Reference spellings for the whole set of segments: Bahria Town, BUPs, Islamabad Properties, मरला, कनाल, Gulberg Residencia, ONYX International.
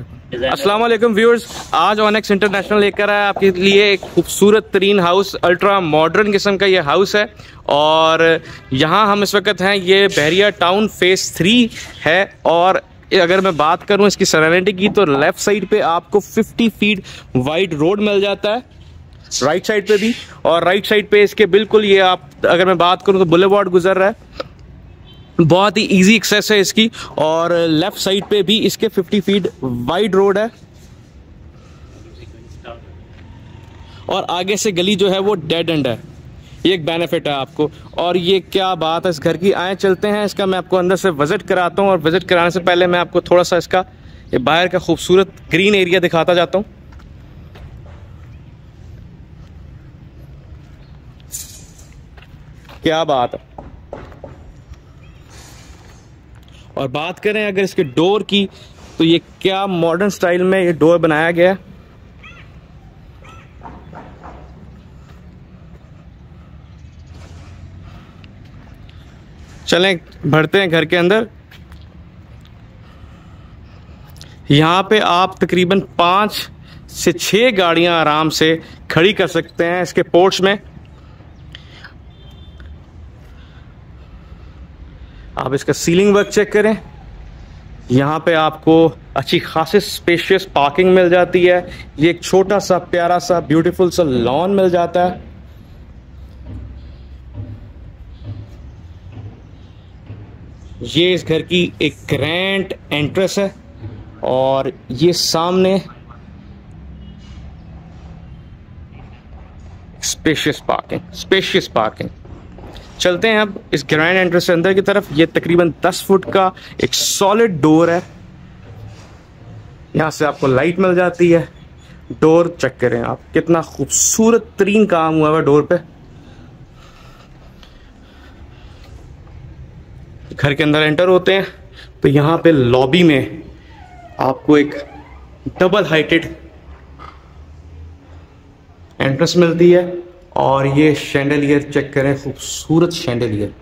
अस्सलाम वालेकुम व्यूअर्स, आज ONYX इंटरनेशनल लेकर आया आपके लिए एक खूबसूरत तरीन हाउस, अल्ट्रा मॉडर्न किस्म का ये हाउस है। और यहाँ हम इस वक्त हैं, ये बहरिया टाउन फेज़ 3 है। और अगर मैं बात करूँ इसकी सराउंडिंग की तो लेफ़्ट साइड पे आपको 50 फीट वाइड रोड मिल जाता है, राइट साइड पे भी। और राइट साइड पे इसके बिल्कुल ये आप अगर मैं बात करूँ तो बुलेवार्ड गुजर रहा है, बहुत ही इजी एक्सेस है इसकी। और लेफ़्ट साइड पे भी इसके 50 फीट वाइड रोड है। और आगे से गली जो है वो डेड एंड है, ये एक बेनिफिट है आपको। और ये क्या बात है इस घर की, आए चलते हैं इसका, मैं आपको अंदर से विजिट कराता हूँ। और विजिट कराने से पहले मैं आपको थोड़ा सा इसका ये बाहर का खूबसूरत ग्रीन एरिया दिखाता जाता हूँ। क्या बात है। और बात करें अगर इसके डोर की तो ये क्या मॉडर्न स्टाइल में ये डोर बनाया गया है। चलें बढ़ते हैं घर के अंदर। यहाँ पे आप तकरीबन 5 से 6 गाड़ियाँ आराम से खड़ी कर सकते हैं इसके पोर्च में। आप इसका सीलिंग वर्क चेक करें, यहाँ पे आपको अच्छी खासी स्पेशियस पार्किंग मिल जाती है। ये एक छोटा सा प्यारा सा ब्यूटीफुल सा लॉन मिल जाता है। ये इस घर की एक ग्रैंड एंट्रेंस है। और ये सामने स्पेशियस पार्किंग। चलते हैं अब इस ग्रैंड एंट्रेंस से अंदर की तरफ। ये तकरीबन 10 फुट का एक सॉलिड डोर है, यहाँ से आपको लाइट मिल जाती है। डोर चेक करें आप, कितना खूबसूरत तरीन काम हुआ है डोर पे। घर के अंदर एंटर होते हैं तो यहाँ पे लॉबी में आपको एक डबल हाइटेड एंट्रेंस मिलती है। और ये शैंडलियर चेक करें, खूबसूरत शैंडलियर।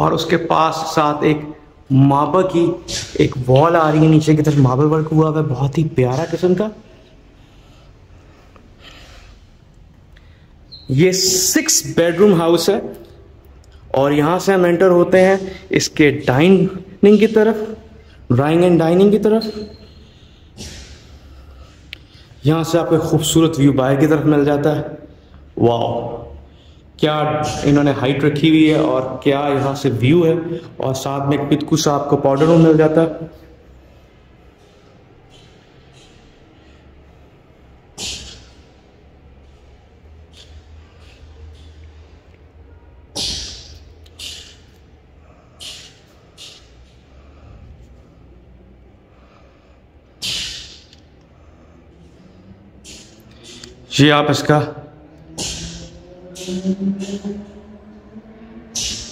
और उसके पास साथ एक मार्बल की एक वॉल आ रही है, नीचे की तरफ मार्बल वर्क हुआ है, बहुत ही प्यारा किस्म का। ये 6 बेडरूम हाउस है। और यहाँ से हम एंटर होते हैं इसके डाइनिंग की तरफ, ड्राइंग एंड डाइनिंग की तरफ। यहाँ से आपको खूबसूरत व्यू बाहर की तरफ मिल जाता है। वाह, क्या इन्होंने हाइट रखी हुई है और क्या यहाँ से व्यू है। और साथ में एक पितकू सा आपको पाउडर रूम मिल जाता है। जी आप इसका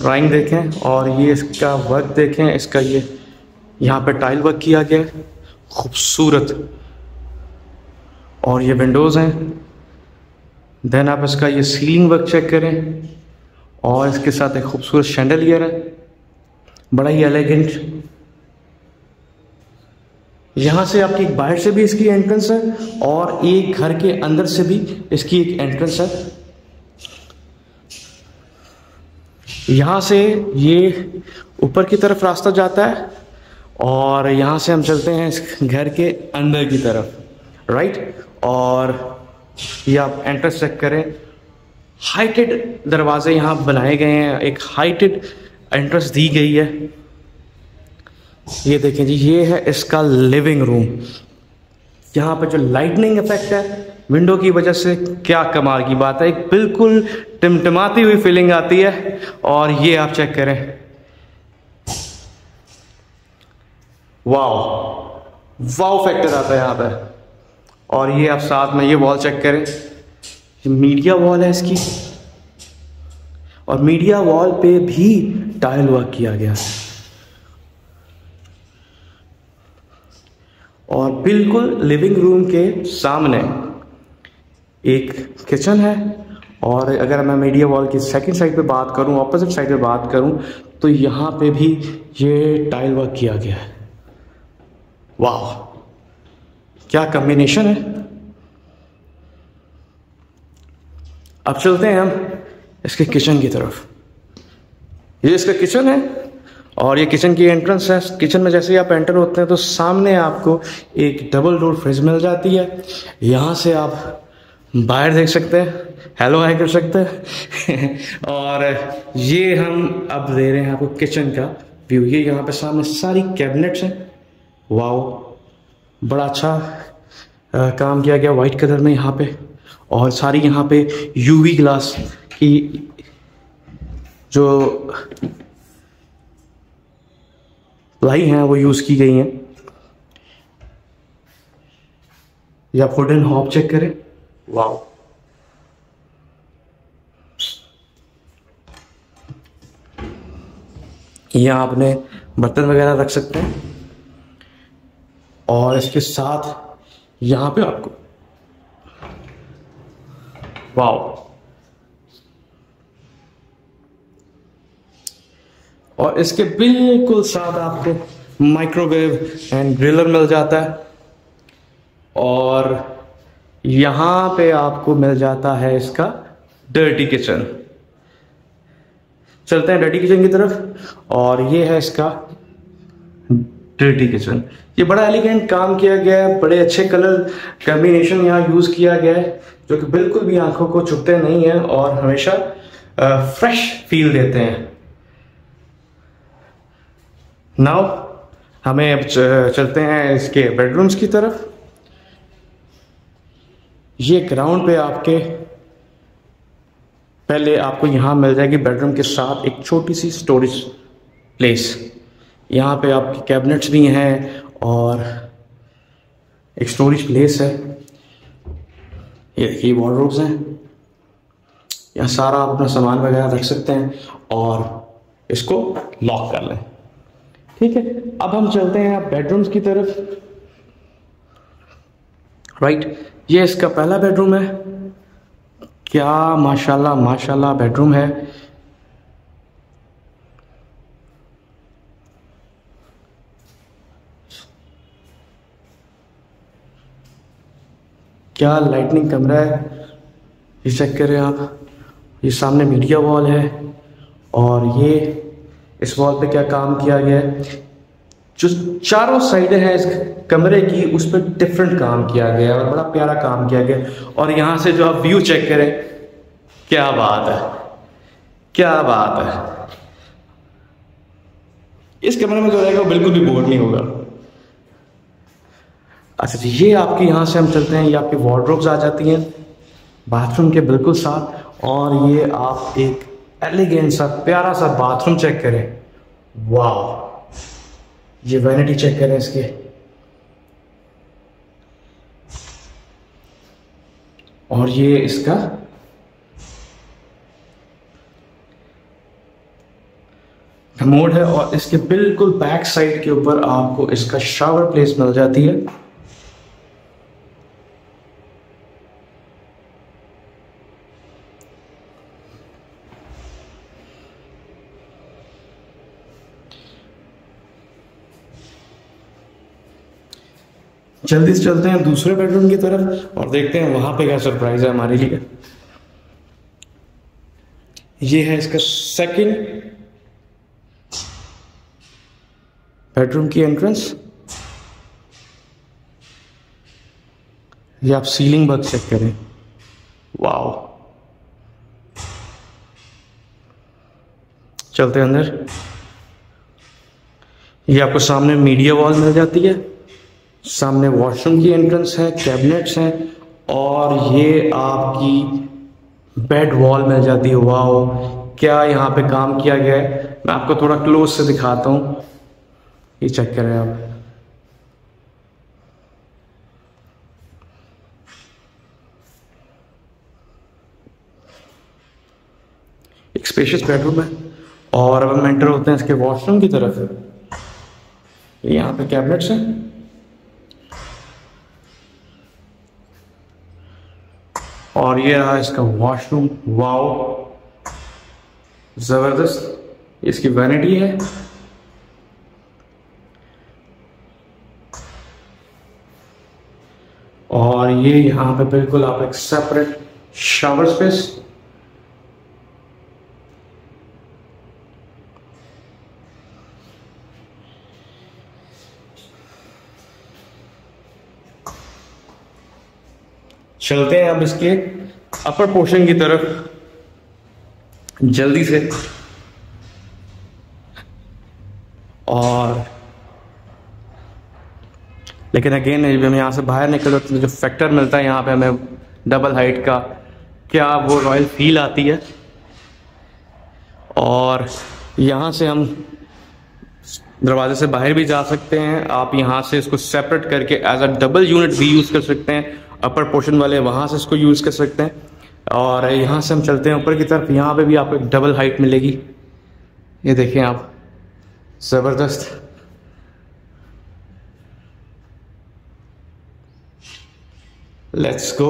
ड्राइंग देखें और ये इसका वर्क देखें, इसका ये यहाँ पे टाइल वर्क किया गया है, खूबसूरत। और ये विंडोज़ हैं। देन आप इसका ये सीलिंग वर्क चेक करें और इसके साथ एक खूबसूरत शैंडलियर है, बड़ा ही एलिगेंट। यहाँ से आपकी बाहर से भी इसकी एंट्रेंस है और एक घर के अंदर से भी इसकी एक एंट्रेंस है। यहाँ से ये ऊपर की तरफ रास्ता जाता है। और यहाँ से हम चलते हैं इस घर के अंदर की तरफ, राइट। और ये आप एंट्रेंस चेक करें, हाइटेड दरवाजे यहाँ बनाए गए हैं, एक हाइटेड एंट्रेंस दी गई है। ये देखें जी, ये है इसका लिविंग रूम। यहाँ पर जो लाइटनिंग इफेक्ट है विंडो की वजह से, क्या कमाल की बात है, एक बिल्कुल टिमटिमाती हुई फीलिंग आती है। और ये आप चेक करें, वाओ वाओ फैक्टर आता है यहाँ पे। और ये आप साथ में ये वॉल चेक करें, मीडिया वॉल है इसकी। और मीडिया वॉल पे भी टाइल वर्क किया गया है और बिल्कुल लिविंग रूम के सामने एक किचन है। और अगर मैं मीडिया वॉल की सेकंड साइड पे बात करूं, ऑपोजिट साइड पे बात करूं, तो यहाँ पे भी ये टाइल वर्क किया गया है। वाह, क्या कॉम्बिनेशन है। अब चलते हैं हम इसके किचन की तरफ। ये इसका किचन है और ये किचन की एंट्रेंस है। किचन में जैसे ही आप एंटर होते हैं तो सामने आपको एक डबल डोर फ्रिज मिल जाती है। यहाँ से आप बाहर देख सकते हैं, हेलो हाय कर सकते हैं। और ये हम अब दे रहे हैं आपको किचन का व्यू। ये यहाँ पे सामने सारी कैबिनेट्स हैं। वाओ, बड़ा अच्छा काम किया गया वाइट कलर में यहाँ पे। और सारी यहाँ पे यूवी ग्लास की जो प्लाई हैं वो यूज़ की गई हैं। या आप वुडन हॉब चेक करें। वाओ, यहाँ आपने बर्तन वगैरह रख सकते हैं। और इसके साथ यहाँ पे आपको वाओ, और इसके बिल्कुल साथ आपको माइक्रोवेव एंड ग्रिलर मिल जाता है। और यहाँ पे आपको मिल जाता है इसका डर्टी किचन। चलते हैं डर्टी किचन की तरफ। और ये है इसका डर्टी किचन। ये बड़ा एलिगेंट काम किया गया है, बड़े अच्छे कलर कॉम्बिनेशन यहाँ यूज़ किया गया है जो कि बिल्कुल भी आंखों को चुभते नहीं है और हमेशा फ्रेश फील देते हैं। नाउ हमें अब चलते हैं इसके बेडरूम्स की तरफ। ये ग्राउंड पे आपके पहले आपको यहाँ मिल जाएगी बेडरूम के साथ एक छोटी सी स्टोरेज प्लेस। यहाँ पे आपके कैबिनेट्स भी हैं और एक स्टोरेज प्लेस है। ये देखिए वार्डरोब्स हैं, यहाँ सारा आप अपना सामान वगैरह रख सकते हैं। और इसको लॉक कर लें, ठीक है। अब हम चलते हैं आप बेडरूम्स की तरफ। राइट, ये इसका पहला बेडरूम है। क्या माशाल्लाह माशाल्लाह बेडरूम है। क्या लाइटनिंग कमरा है, ये चेक करें आप। ये सामने मीडिया वॉल है और ये इस वॉल पे क्या काम किया गया है। जो चारों साइडें हैं इस कमरे की उस पर डिफरेंट काम किया गया है और बड़ा प्यारा काम किया गया। और यहाँ से जो आप व्यू चेक करें, क्या बात है, क्या बात है। इस कमरे में जो रहेगा वो बिल्कुल भी बोर नहीं होगा। अच्छा जी, ये आपके यहाँ से हम चलते हैं। ये आपके वार्डरोब्स आ जाती हैं बाथरूम के बिल्कुल साथ। और ये आप एक एलिगेंट सा प्यारा सा बाथरूम चेक करें। वाओ, ये वैनिटी चेक करें इसके। और ये इसका कमोड है। और इसके बिल्कुल बैक साइड के ऊपर आपको इसका शावर प्लेस मिल जाती है। जल्दी से चलते हैं दूसरे बेडरूम की तरफ और देखते हैं वहां पे क्या सरप्राइज है हमारे लिए। ये है इसका सेकंड बेडरूम की एंट्रेंस। ये आप सीलिंग वर्क चेक करें। वाओ, चलते हैं अंदर। ये आपको सामने मीडिया वॉल मिल जाती है। सामने वॉशरूम की एंट्रेंस है, कैबिनेट्स हैं। और ये आपकी बेड वॉल मिल जाती है। वाओ, क्या यहाँ पे काम किया गया है। मैं आपको थोड़ा क्लोज से दिखाता हूँ, ये चेक करें आप। एक स्पेशियस बेडरूम है। और अब हम एंटर होते हैं इसके वॉशरूम की तरफ। यहाँ पे कैबिनेट्स हैं। और ये रहा इसका वॉशरूम। वाओ जबरदस्त इसकी वैनिटी है। और ये यहाँ पे बिल्कुल आप एक सेपरेट शावर स्पेस। चलते हैं अब इसके अपर पोर्शन की तरफ जल्दी से। और लेकिन अगेन हम यहाँ से बाहर निकल तो जो फैक्टर मिलता है यहाँ पे हमें डबल हाइट का, क्या वो रॉयल फील आती है। और यहाँ से हम दरवाजे से बाहर भी जा सकते हैं। आप यहाँ से इसको सेपरेट करके एज अ डबल यूनिट भी यूज़ कर सकते हैं। अपर पोर्शन वाले वहाँ से इसको यूज़ कर सकते हैं। और यहाँ से हम चलते हैं ऊपर की तरफ। यहाँ पे भी आपको एक डबल हाइट मिलेगी। ये देखें आप, ज़बरदस्त। Let's go.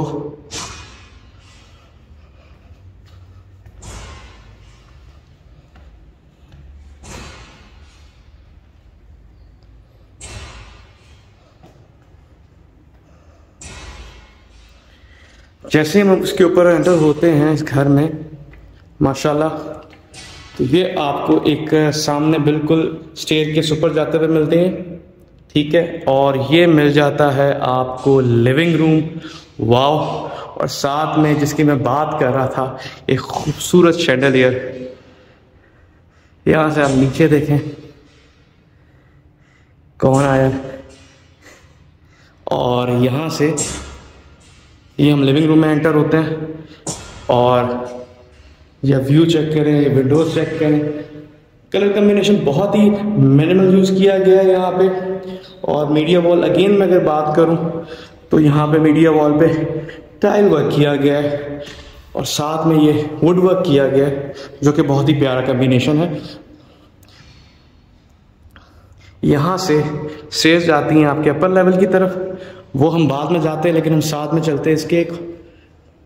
जैसे हम उसके ऊपर एंटर होते हैं इस घर में, माशाल्लाह, तो ये आपको एक सामने बिल्कुल स्टेयर के ऊपर जाते हुए मिलते हैं, ठीक है। और ये मिल जाता है आपको लिविंग रूम। वाओ। और साथ में जिसकी मैं बात कर रहा था, एक खूबसूरत शैंडलियर। यहाँ से आप नीचे देखें कौन आया। और यहाँ से ये हम लिविंग रूम में एंटर होते हैं। और यह व्यू चेक करें, ये विंडोज चेक करें। कलर कम्बिनेशन बहुत ही मिनिमल यूज़ किया गया है यहाँ पे। और मीडिया वॉल अगेन मैं अगर बात करूँ तो यहाँ पे मीडिया वॉल पे टाइल वर्क किया गया है और साथ में ये वुड वर्क किया गया है, जो कि बहुत ही प्यारा कम्बिनेशन है। यहाँ से स्टेयर्स जाती हैं आपके अपर लेवल की तरफ, वो हम बाद में जाते हैं, लेकिन हम साथ में चलते हैं इसके एक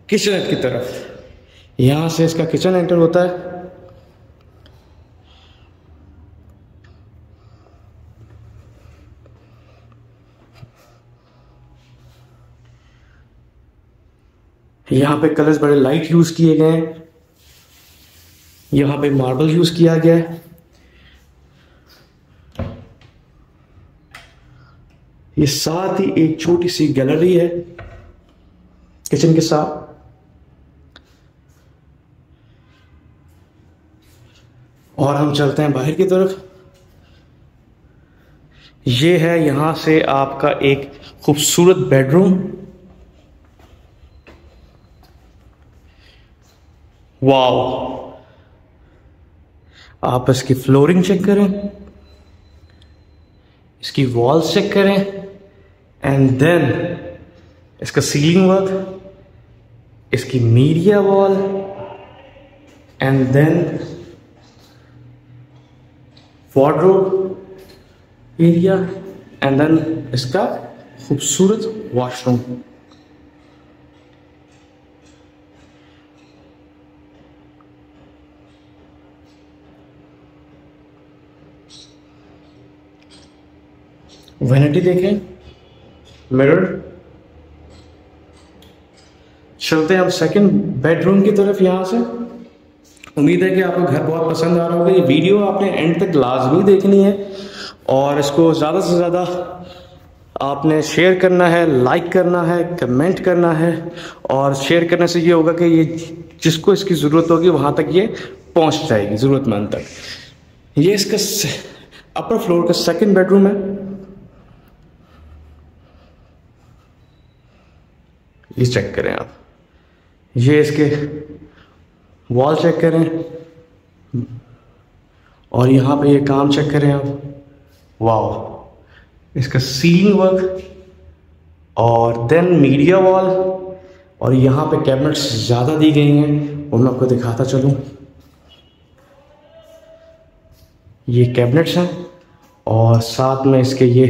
किचन की तरफ। यहाँ से इसका किचन एंटर होता है। यहाँ पे कलर्स बड़े लाइट यूज किए गए हैं। यहाँ पे मार्बल यूज किया गया है। ये साथ ही एक छोटी सी गैलरी है किचन के साथ। और हम चलते हैं बाहर की तरफ। ये है यहाँ से आपका एक खूबसूरत बेडरूम। वाव। आप इसकी फ्लोरिंग चेक करें, इसकी वॉल्स चेक करें, एंड देन इसका सीलिंग वर्क, इसकी media wall, and then wardrobe area, and then इसका खूबसूरत वॉशरूम। वैनिटी देखें, मिरर। चलते हैं अब सेकंड बेडरूम की तरफ। यहाँ से उम्मीद है कि आपको घर बहुत पसंद आ रहा होगा। ये वीडियो आपने एंड तक लाजमी देखनी है और इसको ज़्यादा से ज़्यादा आपने शेयर करना है, लाइक करना है, कमेंट करना है। और शेयर करने से ये होगा कि ये जिसको इसकी ज़रूरत होगी वहाँ तक ये पहुँच जाएगी, ज़रूरतमंद तक। ये इसका अपर फ्लोर का सेकेंड बेडरूम है। ये चेक करें आप, ये इसके वॉल चेक करें और यहाँ पे ये काम चेक करें आप। वाओ। इसका सीलिंग वर्क और देन मीडिया वॉल। और यहाँ पे कैबिनेट्स ज़्यादा दी गई हैं, वो मैं आपको दिखाता चलूँ। ये कैबिनेट्स हैं और साथ में इसके ये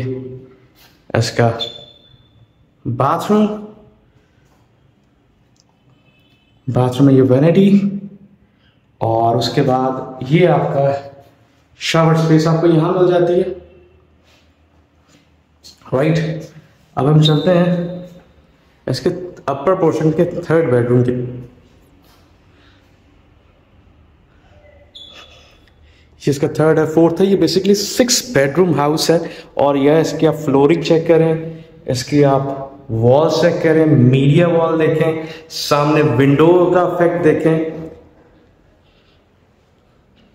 इसका बाथरूम। बाथरूम में ये वैनिटी, और उसके बाद ये आपका शावर स्पेस आपको यहाँ मिल जाती है। राइट, अब हम चलते हैं इसके अपर पोर्शन के थर्ड बेडरूम के। इसका थर्ड है, फोर्थ है, ये बेसिकली 6 बेडरूम हाउस है। और यह इसकी आप फ्लोरिंग चेक करें, इसकी आप वॉल चेक करें, मीडिया वॉल देखें, सामने विंडो का इफेक्ट देखें,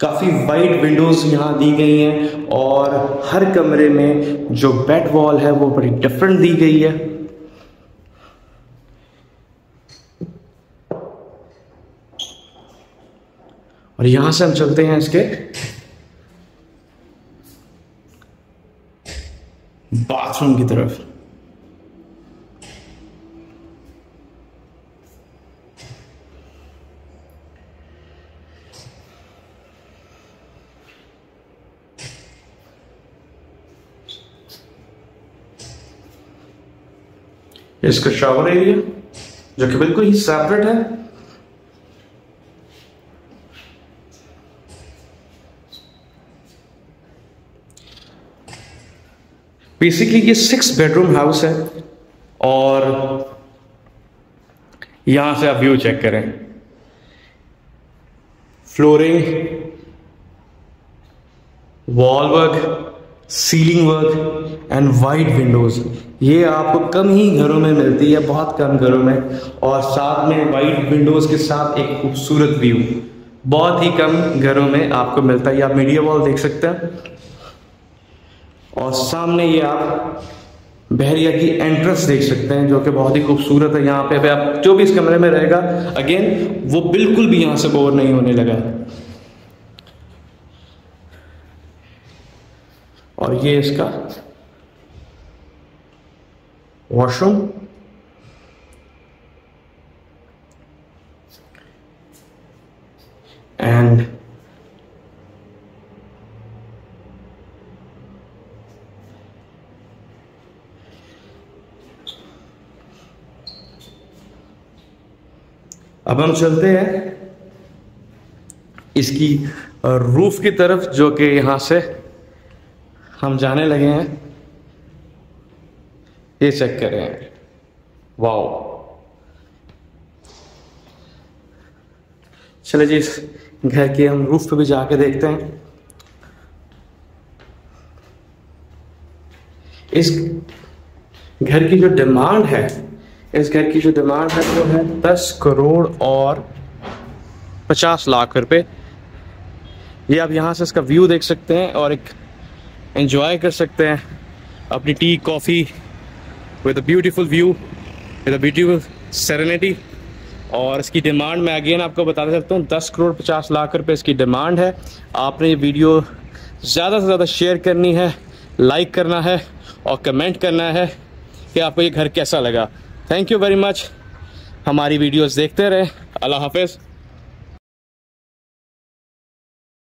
काफ़ी वाइड विंडोज़ यहाँ दी गई हैं। और हर कमरे में जो बेड वॉल है वो बड़ी डिफरेंट दी गई है। और यहाँ से हम चलते हैं इसके बाथरूम की तरफ। इसका शॉवर एरिया जो कि बिल्कुल ही सेपरेट है। बेसिकली ये 6 बेडरूम हाउस है। और यहां से आप व्यू चेक करें, flooring, wall work, ceiling work and wide windows, ये आपको कम ही घरों में मिलती है, बहुत कम घरों में। और साथ में वाइड विंडोज़ के साथ एक खूबसूरत व्यू बहुत ही कम घरों में आपको मिलता है। आप मीडिया वॉल देख सकते हैं। और सामने ये आप बहरिया की एंट्रेंस देख सकते हैं जो कि बहुत ही खूबसूरत है। यहाँ पे आप जो भी इस कमरे में रहेगा, अगेन वो बिल्कुल भी यहाँ से बोर नहीं होने लगा। और ये इसका वॉशरूम, एंड अब हम चलते हैं इसकी रूफ की तरफ जो कि यहां से हम जाने लगे हैं। ये चेक करें, वाओ। चले जी, इस घर के हम रूफ पे भी जाके देखते हैं। इस घर की जो डिमांड है, वो है 10 करोड़ और 50 लाख रुपए। ये आप यहाँ से इसका व्यू देख सकते हैं और एक एंजॉय कर सकते हैं अपनी tea coffee with a beautiful view, with a beautiful serenity. और इसकी डिमांड मैं अगेन आपको बताना चाहता हूँ, 10 करोड़ 50 लाख रुपए इसकी डिमांड है। आपने ये वीडियो ज़्यादा से ज़्यादा शेयर करनी है, लाइक करना है और कमेंट करना है कि आपको ये घर कैसा लगा। थैंक यू वेरी मच, हमारी वीडियोज़ देखते रहें। अल्लाह हाफिज़।